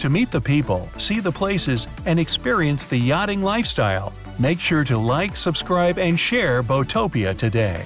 To meet the people, see the places, and experience the yachting lifestyle, make sure to like, subscribe, and share Boatopia today.